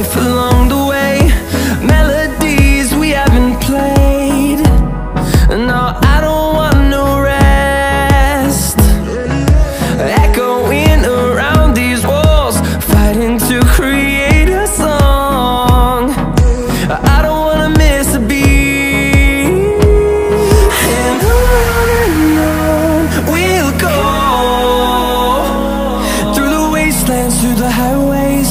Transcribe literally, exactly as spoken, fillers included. life along the way, melodies we haven't played. No, I don't want no rest, echoing around these walls, fighting to create a song. I don't wanna miss a beat, and on and on we'll go, through the wastelands, through the highways,